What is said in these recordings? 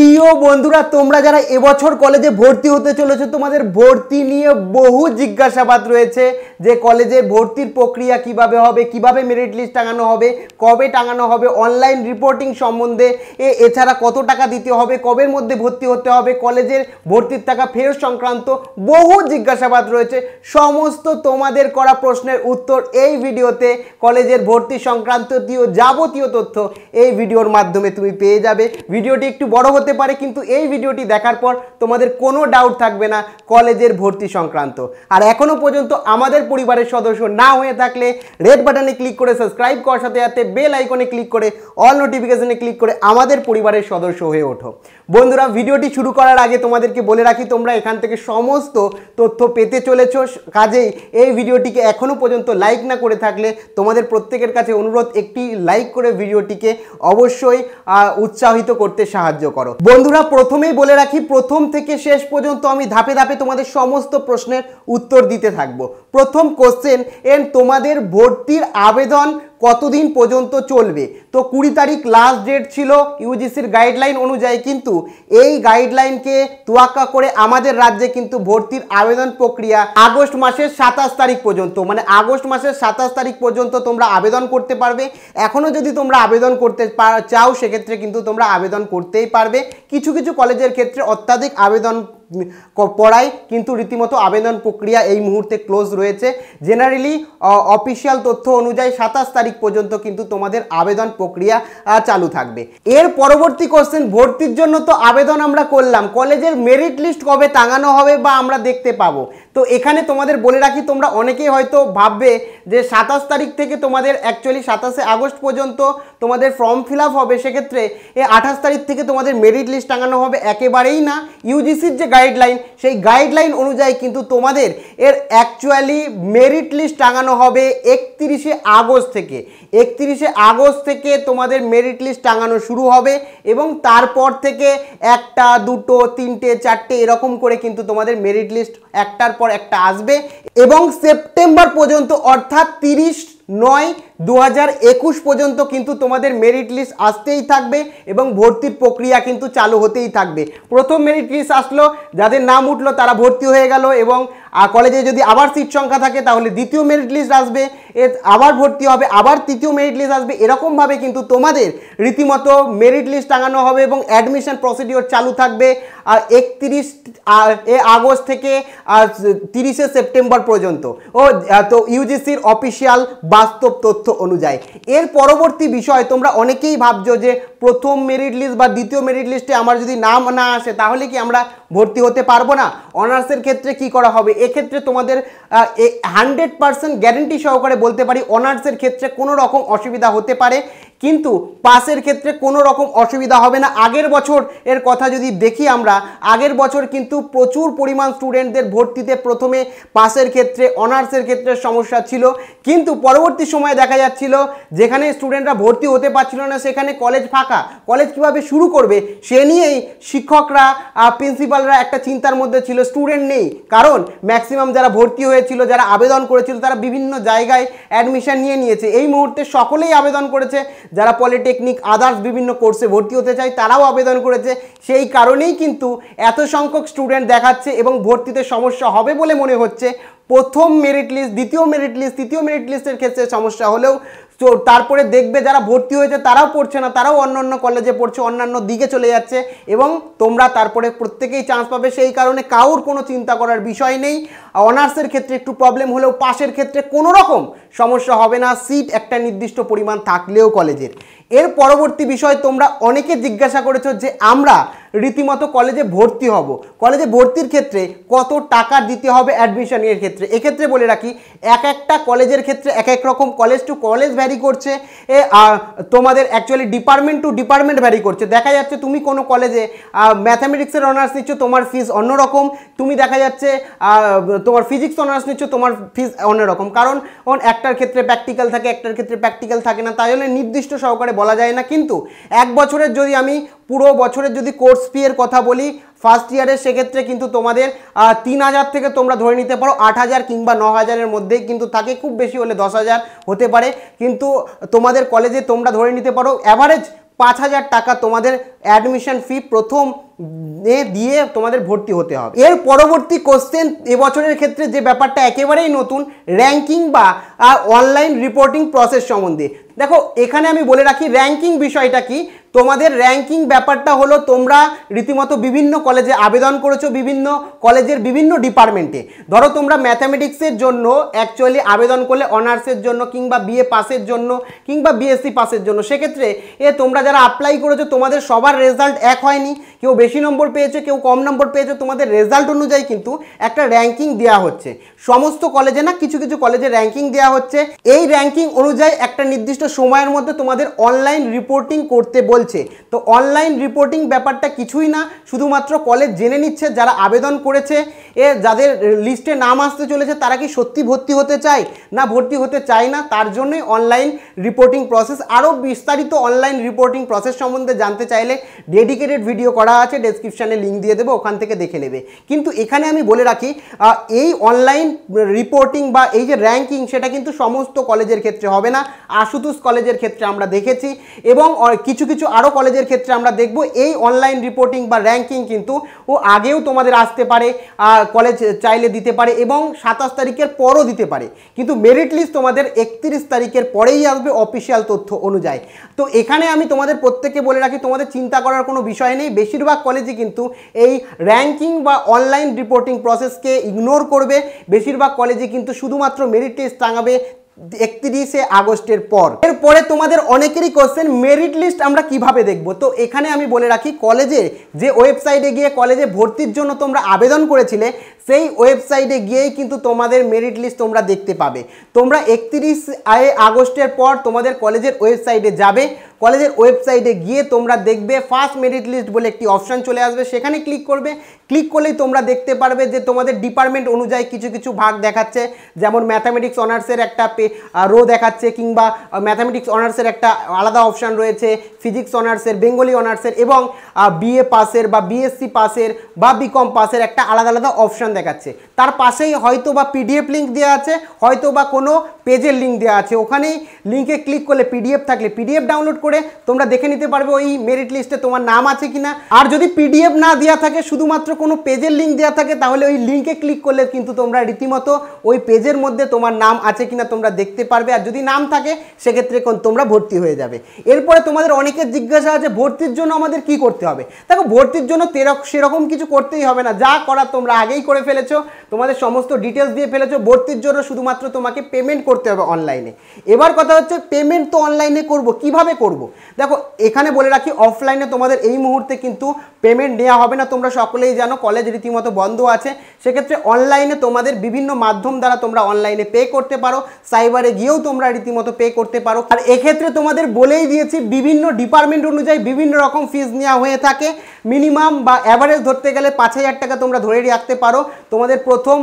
प्रिय बंधुरा तोमरा जारा এবছর कलेजे भर्ती होते चलेछो तोमादेर भर्ती निये बहु जिज्ञासाबाद रयेछे जे कलेजे भर्तिर प्रक्रिया किभाबे होबे किभाबे मेरिट लिस्ट टांगानो होबे कबे टांगानो होबे अनलाइन रिपोर्टिंग सम्बन्धे एछाड़ा कत टाका दिते होबे कबेर मध्ये भर्ती होते होबे कलेजेर भर्तिर टाका फेर संक्रांत बहु जिज्ञासाबाद रयेछे समस्त तोमादेर करा प्रश्नेर उत्तर एई भिडियोते कलेजेर भर्ती संक्रांत जाबतीय तथ्य एई भिडियोर माध्यमे तुमि पेये जाबे। भिडियोटी एकटु बड़ो होते पारे किन्तु एई भिडियोटी देखार पर तोमादेर कोनो डाउट थाकबे ना कलेजेर भर्ती संक्रांत। आर एखोनो पर्यन्त आमादेर परिवारेर सदस्य ना हये थाकले रेड बाटने क्लिक करे सबस्क्राइब करार साथे साथे बेल आइकने क्लिक करे अल नोटिफिकेशने क्लिक करे आमादेर परिवारेर सदस्य हये ओठो। बंधुरा भिडियोटी शुरू करार आगे तोमादेरके बोले राखी तोमरा एखान थेके समस्त तथ्य पेते चलेछो, काजेई एई भिडियोटिके एखोनो पर्यन्त लाइक ना करे थाकले तोमादेर प्रत्येकेर काछे अनुरोध एकटी लाइक करे भिडियोटिके अवश्यई उत्साहित करते साहाय्य करो। बंधुरा प्रथमेই বলে রাখি প্রথম থেকে শেষ পর্যন্ত আমি ধাপে ধাপে তোমাদের সমস্ত প্রশ্নের উত্তর দিতে থাকব। প্রথম কোশ্চেন এন তোমাদের ভর্তির আবেদন কতদিন পর্যন্ত চলবে? তো 20 তারিখ লাস্ট ডেট ছিল ইউজিসির গাইডলাইন অনুযায়ী, কিন্তু এই গাইডলাইনকে তোয়াক্কা করে আমাদের রাজ্যে কিন্তু ভর্তির আবেদন প্রক্রিয়া আগস্ট মাসের 27 তারিখ পর্যন্ত, মানে আগস্ট মাসের 27 তারিখ পর্যন্ত তোমরা আবেদন করতে পারবে। এখনো যদি তোমরা আবেদন করতে চাও সেক্ষেত্রে কিন্তু তোমরা আবেদন করতেই পারবে। কিছু কিছু কলেজের ক্ষেত্রে অত্যাধিক আবেদন পড়ায় কিন্তু রীতিমতো আবেদন প্রক্রিয়া এই মুহূর্তে ক্লোজ রয়েছে। জেনারেলি অফিশিয়াল তথ্য অনুযায়ী 27 তারিখ পর্যন্ত কিন্তু তোমাদের আবেদন প্রক্রিয়া চালু থাকবে। এর পরবর্তী কোশ্চেন, ভর্তির জন্য তো আবেদন আমরা করলাম, কলেজের মেরিট লিস্ট কবে টাঙানো হবে বা আমরা দেখতে পাবো? তো এখানে তোমাদের বলে রাখি তোমরা অনেকেই হয়তো ভাববে যে 27 তারিখ থেকে তোমাদের অ্যাকচুয়ালি 27 আগস্ট পর্যন্ত তোমাদের ফর্ম ফিল আপ হবে, সেক্ষেত্রে 28 তারিখ থেকে তোমাদের মেরিট লিস্ট টাঙানো হবে, একেবারেই না। ইউজিসির যে গাইডলাইন সেই গাইডলাইন অনুযায়ী কিন্তু তোমাদের এর অ্যাকচুয়ালি মেরিট লিস্ট টাঙানো হবে 31শে আগস্ট থেকে। 31শে আগস্ট থেকে তোমাদের মেরিট লিস্ট টাঙানো শুরু হবে এবং তারপর থেকে একটা দুটো তিনটে চারটে এরকম করে কিন্তু তোমাদের মেরিট লিস্ট একটার পর একটা আসবে এবং সেপ্টেম্বর পর্যন্ত অর্থাৎ 30/9/2021 পর্যন্ত কিন্তু তোমাদের মেরিট লিস্ট আসতেই থাকবে এবং ভর্তির প্রক্রিয়া কিন্তু চালু হতেই থাকবে। প্রথম মেরিট লিস্ট আসলো, যাদের নাম উঠলো তারা ভর্তি হয়ে গেল এবং কলেজে যদি আবার সিট সংখ্যা থাকে তাহলে দ্বিতীয় মেরিট লিস্ট আসবে, আবার ভর্তি হবে, আবার তৃতীয় মেরিট লিস্ট আসবে। এরকমভাবে কিন্তু তোমাদের রীতিমতো মেরিট লিস্ট টাঙানো হবে এবং অ্যাডমিশন প্রসিডিওর চালু থাকবে 31 আগস্ট থেকে 30শে সেপ্টেম্বর পর্যন্ত। তো ইউজিসির অফিসিয়াল বাস্তব তথ্য অনুযায়ী এর পরবর্তী বিষয় তোমরা অনেকেই ভাবছো যে প্রথম মেরিট লিস্ট বা দ্বিতীয় মেরিট লিস্টে আমার যদি নাম না আসে তাহলে কি আমরা ভর্তি হতে পারবো না, অনার্সের ক্ষেত্রে কি করা হবে? এক্ষেত্রে তোমাদের 100% গ্যারান্টি সহকারে বলতে পারি অনার্সের ক্ষেত্রে কোনো রকম অসুবিধা হতে পারে কিন্তু পাসের ক্ষেত্রে কোনো রকম অসুবিধা হবে না। আগের বছর এর কথা যদি দেখি আমরা, আগের বছর কিন্তু প্রচুর পরিমাণ স্টুডেন্টদের ভর্তিতে প্রথমে পাসের ক্ষেত্রে অনার্সের ক্ষেত্রে সমস্যা ছিল, কিন্তু পরবর্তী সময়ে দেখা যাচ্ছিল যেখানে স্টুডেন্টরা ভর্তি হতে পারছিল না সেখানে কলেজ ফাঁকা, কলেজ কীভাবে শুরু করবে সে নিয়েই শিক্ষকরা প্রিন্সিপালরা একটা চিন্তার মধ্যে ছিল, স্টুডেন্ট নেই। কারণ ম্যাক্সিমাম যারা ভর্তি হয়েছিল যারা আবেদন করেছিল তারা বিভিন্ন জায়গায় অ্যাডমিশন নিয়ে নিয়েছে, এই মুহূর্তে সকলেই আবেদন করেছে, যারা পলিটেকনিক আদার্স বিভিন্ন কোর্সে ভর্তি হতে চায় তারাও আবেদন করেছে, সেই কারণেই কিন্তু এত সংখ্যক স্টুডেন্ট দেখাচ্ছে এবং ভর্তিতে সমস্যা হবে বলে মনে হচ্ছে। প্রথম মেরিট লিস্ট, দ্বিতীয় মেরিট লিস্ট, তৃতীয় মেরিট লিস্টের ক্ষেত্রে সমস্যা হলেও তো তারপরে দেখবে যারা ভর্তি হয়েছে তারাও পড়ছে না, তারাও অন্যান্য কলেজে পড়ছে, অন্যান্য দিকে চলে যাচ্ছে এবং তোমরা তারপরে প্রত্যেকেই চান্স পাবে, সেই কারণে কারোর কোনো চিন্তা করার বিষয় নেই। অনার্সের ক্ষেত্রে একটু প্রবলেম হলেও পাশের ক্ষেত্রে কোনো রকম সমস্যা হবে না, সিট একটা নির্দিষ্ট পরিমাণ থাকলেও কলেজের। এর পরবর্তী বিষয় তোমরা অনেকে জিজ্ঞাসা করেছো যে আমরা রীতিমতো কলেজে ভর্তি হব, কলেজে ভর্তির ক্ষেত্রে কত টাকা দিতে হবে অ্যাডমিশনের ক্ষেত্রে? এক্ষেত্রে বলে রাখি এক একটা কলেজের ক্ষেত্রে এক এক রকম, কলেজ টু কলেজ ভ্যারি করছে, তোমাদের actually department to department vary করছে। দেখা যাচ্ছে তুমি কোনো কলেজে ম্যাথামেটিক্সের অনার্স নিচ্ছ তোমার ফিস অন্যরকম, তুমি দেখা যাচ্ছে তোমার ফিজিক্স অনার্স নিচ্ছ তোমার ফিস অন্যরকম, কারণ একটার ক্ষেত্রে প্র্যাকটিক্যাল থাকে একটার ক্ষেত্রে প্র্যাকটিক্যাল থাকে না, তাই হলে নির্দিষ্ট সহকারে বলা যায় না। কিন্তু এক বছরের যদি আমি পুরো বছরের যদি কোর্স ফি এর কথা বলি ফার্স্ট ইয়ারের, সেক্ষেত্রে কিন্তু তোমাদের 3000 থেকে তোমরা ধরে নিতে পারো 8000 কিংবা 9000-এর মধ্যেই কিন্তু থাকে, খুব বেশি হলে 10000 হতে পারে, কিন্তু তোমাদের কলেজে তোমরা ধরে নিতে পারো অ্যাভারেজ 5000 টাকা তোমাদের অ্যাডমিশন ফি প্রথম দিয়ে তোমাদের ভর্তি হতে হবে। এর পরবর্তী কোশ্চেন এবছরের ক্ষেত্রে যে ব্যাপারটা একেবারেই নতুন, র্যাঙ্কিং বা অনলাইন রিপোর্টিং প্রসেস সম্বন্ধে। দেখো এখানে আমি বলে রাখি র্যাঙ্কিং বিষয়টা কি। তোমাদের র্যাঙ্কিং ব্যাপারটা হলো তোমরা রীতিমতো বিভিন্ন কলেজে আবেদন করেছো, বিভিন্ন কলেজের বিভিন্ন ডিপার্টমেন্টে। ধরো তোমরা ম্যাথামেটিক্সের জন্য অ্যাকচুয়ালি আবেদন করলে অনার্সের জন্য কিংবা বিএ পাসের জন্য কিংবা বিএসসি পাসের জন্য, সেক্ষেত্রে তোমরা যারা অ্যাপ্লাই করেছো তোমাদের সবার রেজাল্ট এক হয়নি, কেউ বেশি নম্বর পেয়েছো কেউ কম নম্বর পেয়েছো। তোমাদের রেজাল্ট অনুযায়ী কিন্তু একটা র্যাঙ্কিং দেওয়া হচ্ছে, সমস্ত কলেজে না, কিছু কিছু কলেজে র্যাঙ্কিং দেওয়া হচ্ছে। এই র্যাঙ্কিং অনুযায়ী একটা নির্দিষ্ট সময়ের মধ্যে তোমাদের অনলাইন রিপোর্টিং করতে বলছে। তো অনলাইন রিপোর্টিং ব্যাপারটা কিছুই না, শুধুমাত্র কলেজ জেনে নিচ্ছে যারা আবেদন করেছে, যাদের লিস্টে নাম আসতে চলেছে তারা কি সত্যি ভর্তি হতে চায় না ভর্তি হতে চায় না, তার জন্যই অনলাইন রিপোর্টিং প্রসেস। আরও বিস্তারিত অনলাইন রিপোর্টিং প্রসেস সম্বন্ধে জানতে চাইলে ডেডিকেটেড ভিডিও করা আছে, ডেসক্রিপশানে লিঙ্ক দিয়ে দেবো, ওখান থেকে দেখে নেবে। কিন্তু এখানে আমি বলে রাখি এই অনলাইন রিপোর্টিং বা এই যে র্যাঙ্কিং সেটা কিন্তু সমস্ত কলেজের ক্ষেত্রে হবে না। আশুতোষ কলেজের ক্ষেত্রে আমরা দেখেছি এবং কিছু কিছু আরও কলেজের ক্ষেত্রে আমরা দেখব এই অনলাইন রিপোর্টিং বা র্যাঙ্কিং কিন্তু ও আগেও তোমাদের আসতে পারে, কলেজ চাইলে দিতে পারে এবং 27 তারিখের পরও দিতে পারে। কিন্তু মেরিট লিস্ট তোমাদের 31 তারিখের পরেই আসবে অফিসিয়াল তথ্য অনুযায়ী। তো এখানে আমি তোমাদের প্রত্যেককে বলে রাখি তোমাদের চিন্তা করার কোনো বিষয় নেই। বেশিরভাগ কলেজে কিন্তু এই র্যাঙ্কিং বা অনলাইন রিপোর্টিং প্রসেসকে ইগনোর করবে, বেশিরভাগ কলেজে কিন্তু শুধুমাত্র মেরিট লিস্ট টাঙাবে 31শে আগস্টের পর। এরপরে তোমাদের অনেকেরই কোশ্চেন মেরিট লিস্ট আমরা কিভাবে দেখব। তো এখানে আমি বলে রাখি কলেজে যে ওয়েবসাইটে গিয়ে কলেজে ভর্তির জন্য তোমরা আবেদন করেছিলে সেই ওয়েবসাইটে গিয়েই কিন্তু তোমাদের মেরিট লিস্ট তোমরা দেখতে পাবে। তোমরা 31শে আগস্টের পর তোমাদের কলেজের ওয়েবসাইটে যাবে, কলেজের ওয়েবসাইটে গিয়ে তোমরা দেখবে ফার্স্ট মেরিট লিস্ট বলে একটি অপশান চলে আসবে, সেখানে ক্লিক করবে। ক্লিক করলেই তোমরা দেখতে পারবে যে তোমাদের ডিপার্টমেন্ট অনুযায়ী কিছু কিছু ভাগ দেখাচ্ছে, যেমন ম্যাথামেটিক্স অনার্সের একটা রো দেখাচ্ছে কিংবা ম্যাথামেটিক্স অনার্সের একটা আলাদা অপশান রয়েছে, ফিজিক্স অনার্সের, বেঙ্গলি অনার্সের এবং বিএ পাসের বা বিএসসি পাসের বা বিকম পাসের একটা আলাদা আলাদা অপশান দেখাচ্ছে। তার পাশেই হয়তো বা পিডিএফ লিঙ্ক দেওয়া আছে, হয়তো বা কোনো পেজের লিঙ্ক দেওয়া আছে, ওখানেই লিঙ্কে ক্লিক করলে পিডিএফ থাকলে পিডিএফ ডাউনলোড করে তোমরা দেখে নিতে পারবে ওই মেরিট লিস্টে তোমার নাম আছে কিনা। আর যদি পিডিএফ না দেওয়া থাকে, শুধুমাত্র কোনো পেজের লিঙ্ক দেওয়া থাকে, তাহলে ওই লিঙ্কে ক্লিক করলে কিন্তু তোমরা রীতিমতো ওই পেজের মধ্যে তোমার নাম আছে কিনা তোমরা দেখতে পারবে। আর যদি নাম থাকে সেক্ষেত্রে তোমরা ভর্তি হয়ে যাবে। এরপরে তোমাদের অনেকের জিজ্ঞাসা আছে ভর্তির জন্য আমাদের কি করতে হবে। দেখো ভর্তির জন্য সেরকম কিছু করতেই হবে না, যা করার তোমরা আগেই করে ফেলেছো, তোমাদের সমস্ত ডিটেলস দিয়ে ফেলেছো। ভর্তির জন্য শুধুমাত্র তোমাকে পেমেন্ট করতে হবে অনলাইনে। এবার কথা হচ্ছে পেমেন্ট তো অনলাইনে করবো, কিভাবে করবো। দেখো এখানে বলে রাখি অফলাইনে তোমাদের এই মুহূর্তে কিন্তু পেমেন্ট নেওয়া হবে না, তোমরা সকলেই জানো কলেজ রীতিমতো বন্ধ আছে। সেক্ষেত্রে অনলাইনে তোমাদের বিভিন্ন মাধ্যম দ্বারা তোমরা অনলাইনে পে করতে পারো, সাইবারে গিয়েও তোমরা রীতিমতো পে করতে পারো। আর এক্ষেত্রে তোমাদের বলেই দিয়েছি বিভিন্ন ডিপার্টমেন্ট অনুযায়ী বিভিন্ন রকম ফিজ নেওয়া হয়ে থাকে। মিনিমাম বা অ্যাভারেজ ধরতে গেলে 5000 টাকা তোমরা ধরে রাখতে পারো তোমাদের প্রথম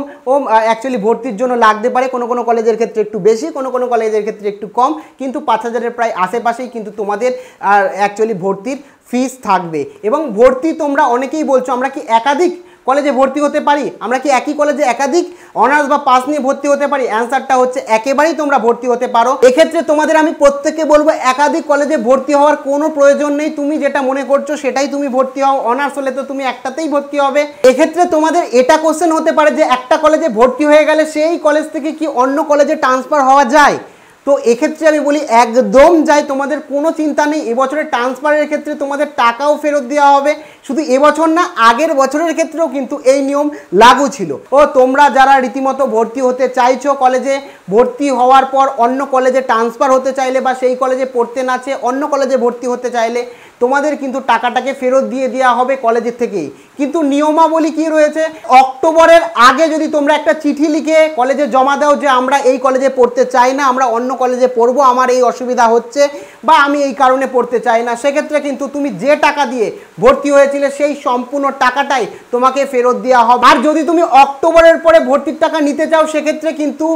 অ্যাকচুয়ালি ভর্তির জন্য লাগতে পারে। কোনো কোনো কলেজের ক্ষেত্রে একটু বেশি, কোনো কোনো কলেজের ক্ষেত্রে একটু কম, কিন্তু 5000-এর প্রায় আশেপাশেই কিন্তু তোমাদের আর অ্যাকচুয়ালি ভর্তির ফিস থাকবে। এবং ভর্তি তোমরা অনেকেই বলছো আমরা কি একাধিক কলেজে ভর্তি হতে পারি, আমরা কি একই কলেজে একাধিক অনার্স বা পাস নিয়ে ভর্তি হতে পারি। অ্যান্সারটা হচ্ছে একেবারেই তোমরা ভর্তি হতে পারো। এক্ষেত্রে তোমাদের আমি প্রত্যেককে বলবো একাধিক কলেজে ভর্তি হওয়ার কোনো প্রয়োজন নেই, তুমি যেটা মনে করছো সেটাই তুমি ভর্তি হও। অনার্স হলে তো তুমি একটাতেই ভর্তি হবে। এক্ষেত্রে তোমাদের এটা কোশ্চেন হতে পারে যে একটা কলেজে ভর্তি হয়ে গেলে সেই কলেজ থেকে কি অন্য কলেজে ট্রান্সফার হওয়া যায়। তো এক্ষেত্রে আমি বলি একদম যায়, তোমাদের কোনো চিন্তা নেই। এবছরের ট্রান্সফারের ক্ষেত্রে তোমাদের টাকাও ফেরত দেওয়া হবে, শুধু এবছর না আগের বছরের ক্ষেত্রেও কিন্তু এই নিয়ম লাগু ছিল। ও তোমরা যারা রীতিমতো ভর্তি হতে চাইছো, কলেজে ভর্তি হওয়ার পর অন্য কলেজে ট্রান্সফার হতে চাইলে বা সেই কলেজে পড়তে না চেয়ে অন্য কলেজে ভর্তি হতে চাইলে তোমাদের কিন্তু টাকাটাকে ফেরত দিয়ে দেওয়া হবে কলেজের থেকেই। কিন্তু নিয়মাবলী কি রয়েছে, অক্টোবরের আগে যদি তোমরা একটা চিঠি লিখে কলেজে জমা দাও যে আমরা এই কলেজে পড়তে চাই না, আমরা অন্য কলেজে পড়বো, আমার এই অসুবিধা হচ্ছে বা আমি এই কারণে পড়তে চাই না, সেক্ষেত্রে কিন্তু তুমি যে টাকা দিয়ে ভর্তি হয়েছিলে সেই সম্পূর্ণ টাকাটাই তোমাকে ফেরত দেওয়া হবে। আর যদি তুমি অক্টোবরের পরে ভর্তির টাকা নিতে চাও সেক্ষেত্রে কিন্তু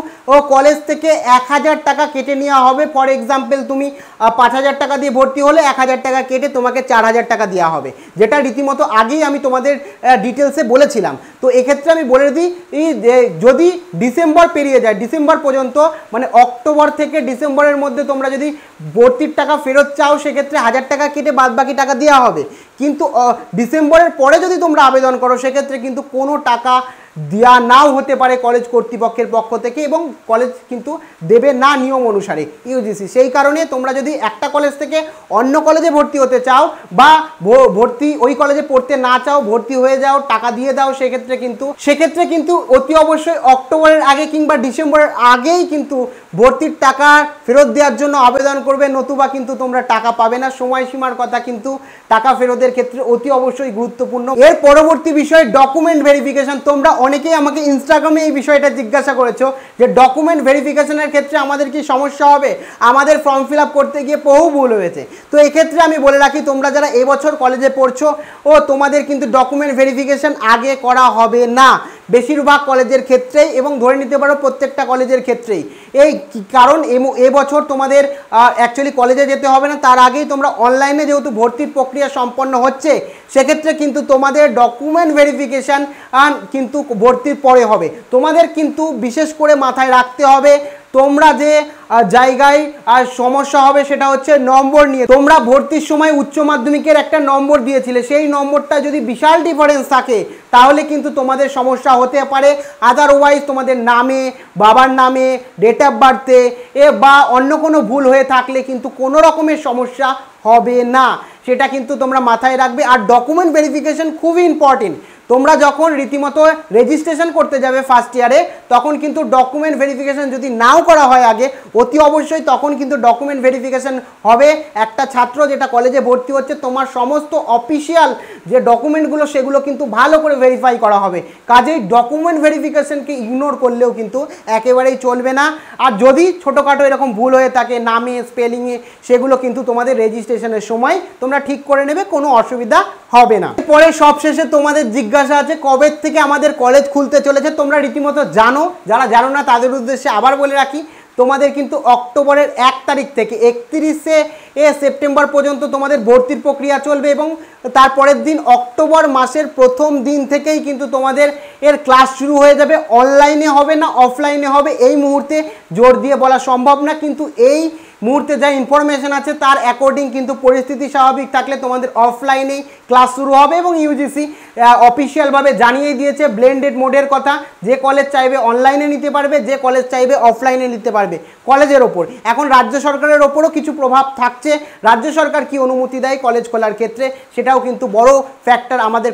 কলেজ থেকে 1000 টাকা কেটে নেওয়া হবে। ফর এক্সাম্পল তুমি 5000 টাকা দিয়ে ভর্তি হলে 1000 টাকা কেটে তোমাকে 4000 টাকা দেওয়া হবে, যেটা রীতিমতো আগেই আমি তোমাদের ডিটেলসে বলেছিলাম। তো এক্ষেত্রে আমি বলে দিই যদি ডিসেম্বর পেরিয়ে যায়, ডিসেম্বর পর্যন্ত মানে অক্টোবর থেকে ডিসেম্বরের মধ্যে তোমরা যদি ভর্তির ঋণের টাকা ফেরত চাও সে ক্ষেত্রে 1000 টাকা কেটে বাদবাকি টাকা দেয়া হবে। কিন্তু ডিসেম্বরের পরে যদি তোমরা আবেদন করো সে ক্ষেত্রে কিন্তু কোনো টাকা দেয়া নাও হতে পারে কলেজ কর্তৃপক্ষের পক্ষ থেকে এবং কলেজ কিন্তু দেবে না নিয়ম অনুসারে ইউজিসি। সেই কারণে তোমরা যদি একটা কলেজ থেকে অন্য কলেজে ভর্তি হতে চাও বা ভর্তি ওই কলেজে পড়তে না চাও ভর্তি হয়ে যাও টাকা দিয়ে দাও সেক্ষেত্রে কিন্তু অতি অবশ্যই অক্টোবরের আগে কিংবা ডিসেম্বরের আগেই কিন্তু ভর্তির টাকা ফেরত দেওয়ার জন্য আবেদন করবে, নতুবা কিন্তু তোমরা টাকা পাবে না। সময়সীমার কথা কিন্তু টাকা ফেরতের ক্ষেত্রে অতি অবশ্যই গুরুত্বপূর্ণ। এর পরবর্তী বিষয় ডকুমেন্ট ভেরিফিকেশন। তোমরা অনেকেই আমাকে ইনস্টাগ্রামে এই বিষয়টা জিজ্ঞাসা করেছো যে ডকুমেন্ট ভেরিফিকেশনের ক্ষেত্রে আমাদের কি সমস্যা হবে, আমাদের ফর্ম ফিল আপ করতে গিয়ে বহু ভুল হয়েছে। তো এক্ষেত্রে আমি বলে রাখি তোমরা যারা এবছর কলেজে পড়ছো ও তোমাদের কিন্তু ডকুমেন্ট ভেরিফিকেশন আগে করা হবে না বেশিরভাগ কলেজের ক্ষেত্রেই, এবং ধরে নিতে পারো প্রত্যেকটা কলেজের ক্ষেত্রেই। এই কারণ এবছর তোমাদের অ্যাকচুয়ালি কলেজে যেতে হবে না, তার আগেই তোমরা অনলাইনে যেহেতু ভর্তির প্রক্রিয়া সম্পন্ন হচ্ছে সেক্ষেত্রে কিন্তু তোমাদের ডকুমেন্ট ভেরিফিকেশন কিন্তু ভর্তির পরে হবে। তোমাদের কিন্তু বিশেষ করে মাথায় রাখতে হবে তোমরা যে জায়গায় আর সমস্যা হবে সেটা হচ্ছে নম্বর নিয়ে। তোমরা ভর্তির সময় উচ্চ মাধ্যমিকের একটা নম্বর দিয়েছিলে, সেই নম্বরটা যদি বিশাল ডিফারেন্স থাকে তাহলে কিন্তু তোমাদের সমস্যা হতে পারে। আদারওয়াইজ তোমাদের নামে, বাবার নামে, ডেট অফ বার্থে বা অন্য কোনো ভুল হয়ে থাকলে কিন্তু কোনো রকমের সমস্যা হবে না, সেটা কিন্তু তোমরা মাথায় রাখবে। আর ডকুমেন্ট ভেরিফিকেশন খুবই ইম্পর্টেন্ট। তোমরা যখন রীতিমতো রেজিস্ট্রেশন করতে যাবে ফার্স্ট ইয়ারে তখন কিন্তু ডকুমেন্ট ভেরিফিকেশন যদি নাও করা হয় আগে অতি অবশ্যই তখন কিন্তু ডকুমেন্ট ভেরিফিকেশন হবে। একটা ছাত্র যেটা কলেজে ভর্তি হচ্ছে তোমার সমস্ত অফিসিয়াল যে ডকুমেন্টগুলো সেগুলো কিন্তু ভালো করে ভেরিফাই করা হবে। কাজেই ডকুমেন্ট ভেরিফিকেশনকে ইগনোর করলেও কিন্তু একেবারেই চলবে না। আর যদি ছোটোখাটো এরকম ভুল হয়ে থাকে নামে, স্পেলিংয়ে, সেগুলো কিন্তু তোমাদের রেজিস্ট্রেশনের সময় তোমরা ঠিক করে নেবে, কোনো অসুবিধা হবে না। পরে সবশেষে তোমাদের জিজ্ঞাসা আছে কবে থেকে আমাদের কলেজ খুলতে চলেছে। তোমরা রীতিমতো জানো, যারা জানো না তাদের উদ্দেশ্যে আবার বলে রাখি তোমাদের কিন্তু অক্টোবরের 1 তারিখ থেকে 31 সেপ্টেম্বর পর্যন্ত তোমাদের ভর্তির প্রক্রিয়া চলবে এবং তারপরের দিন অক্টোবর মাসের প্রথম দিন থেকেই কিন্তু তোমাদের এর ক্লাস শুরু হয়ে যাবে। অনলাইনে হবে না অফলাইনে হবে এই মুহূর্তে জোর দিয়ে বলা সম্ভব না, কিন্তু এই মুহূর্তে যা ইনফরমেশন আছে তার অ্যাকর্ডিং কিন্তু পরিস্থিতি স্বাভাবিক থাকলে তোমাদের অফলাইনেই ক্লাস শুরু হবে এবং ইউজিসি অফিসিয়ালভাবে জানিয়ে দিয়েছে ব্লেন্ডেড মোডের কথা। যে কলেজ চাইবে অনলাইনে নিতে পারবে, যে কলেজ চাইবে অফলাইনে নিতে পারবে। কলেজের ওপর এখন রাজ্য সরকারের ওপরও কিছু প্রভাব থাকছে, রাজ্য সরকার কি অনুমতি দেয় কলেজ খোলার ক্ষেত্রে সেটাও কিন্তু বড় ফ্যাক্টর আমাদের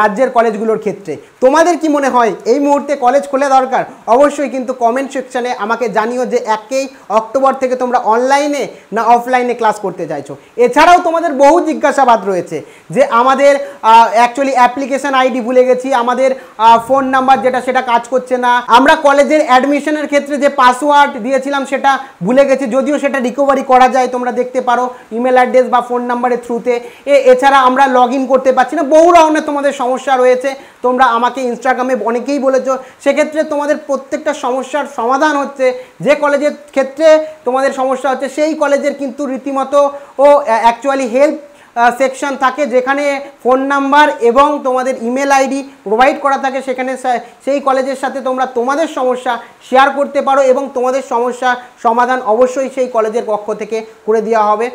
রাজ্যের কলেজগুলোর ক্ষেত্রে। তোমাদের কি মনে হয় এই মুহূর্তে কলেজ খোলা দরকার? অবশ্যই কিন্তু কমেন্ট সেকশানে আমাকে জানিও যে 1 অক্টোবর থেকে তোমরা অনলাইনে না অফলাইনে ক্লাস করতে চাইছো। এছাড়াও তোমাদের বহু জিজ্ঞাসাবাদ রয়েছে যে আমাদের অ্যাকচুয়ালি অ্যাপ্লিকেশন আইডি ভুলে গেছি, আমাদের ফোন নাম্বার যেটা সেটা কাজ করছে না, আমরা কলেজের অ্যাডমিশনের ক্ষেত্রে যে পাসওয়ার্ড দিয়েছিলাম সেটা ভুলে গেছি, যদিও সেটা রিকভারি করা যায় তোমরা দেখতে পারো ইমেল অ্যাড্রেস বা ফোন নাম্বারের থ্রুতে। এছাড়া আমরা লগ ইন করতে পারছি না, বহু ধরনের তোমাদের সমস্যা রয়েছে। তোমরা আমাকে ইনস্টাগ্রামে অনেকেই বলেছো, সেক্ষেত্রে তোমাদের প্রত্যেকটা সমস্যার সমাধান হচ্ছে। যে কলেজের ক্ষেত্রে তোমাদের সমস্যা হচ্ছে সেই কলেজের কিন্তু রীতিমতো অ্যাকচুয়ালি হেল্প সেকশন থাকে যেখানে ফোন নাম্বার এবং তোমাদের ইমেল আইডি প্রোভাইড করা থাকে, সেখানে সেই কলেজের সাথে তোমরা তোমাদের সমস্যা শেয়ার করতে পারো এবং তোমাদের সমস্যা সমাধান অবশ্যই সেই কলেজের পক্ষ থেকে করে দেওয়া হবে।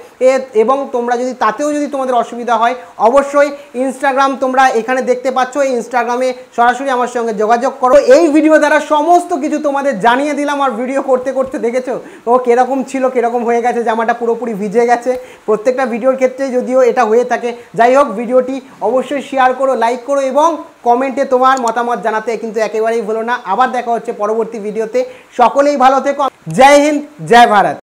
এবং তোমরা যদি তাতেও যদি তোমাদের অসুবিধা হয় অবশ্যই ইনস্টাগ্রাম তোমরা এখানে দেখতে পাচ্ছ, এই ইনস্টাগ্রামে সরাসরি আমার সঙ্গে যোগাযোগ করো। এই ভিডিও দ্বারা সমস্ত কিছু তোমাদের জানিয়ে দিলাম। আর ভিডিও করতে করতে দেখেছো ও কীরকম ছিল, কীরকম হয়ে গেছে, জামাটা পুরোপুরি ভিজে গেছে প্রত্যেকটা ভিডিওর ক্ষেত্রে যদিও এটা হয়ে থাকে। যাই হোক, ভিডিওটি অবশ্যই শেয়ার করো, লাইক করো এবং কমেন্টে তোমার মতামত জানাতে কিন্তু একেবারেই ভুলো না। আবার দেখা হচ্ছে পরবর্তী ভিডিওতে। সকলেই ভালো থেকো। জয় হিন্দ, জয় ভারত।